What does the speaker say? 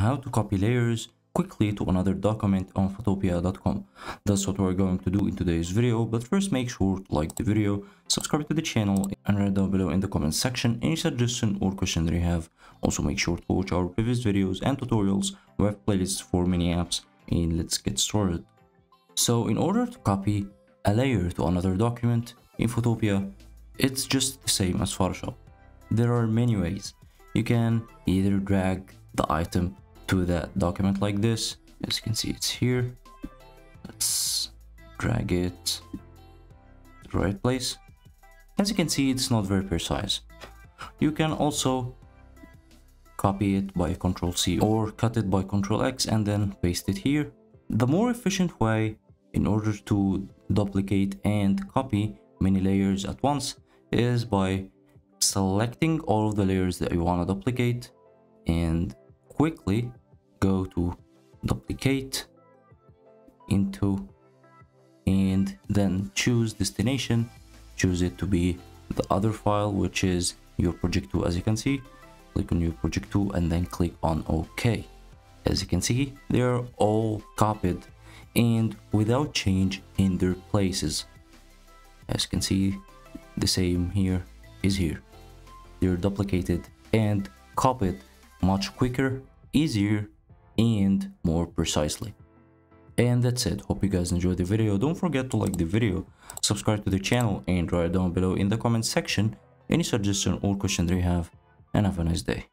how to copy layers quickly to another document on Photopea.com. That's what we're going to do in today's video, but first make sure to like the video, subscribe to the channel, and write down below in the comment section any suggestion or question that you have. Also make sure to watch our previous videos and tutorials. We have playlists for many apps, and let's get started. So in order to copy a layer to another document in Photopea, it's just the same as Photoshop. There are many ways. You can either drag the item to that document like this, as you can see it's here. Let's drag it to the right place. As you can see, it's not very precise. You can also copy it by Ctrl+C or cut it by Ctrl+X and then paste it here. The more efficient way in order to duplicate and copy many layers at once is by selecting all of the layers that you want to duplicate and quickly go to duplicate into, and then choose destination, choose it to be the other file, which is your project 2. As you can see, click on your project 2 and then click on OK. As you can see, they are all copied and without change in their places. As you can see, the same here is here. They're duplicated and copied much quicker, easier, and more precisely. And that's it. Hope you guys enjoyed the video. Don't forget to like the video, subscribe to the channel, and write down below in the comment section any suggestion or question that you have, and have a nice day.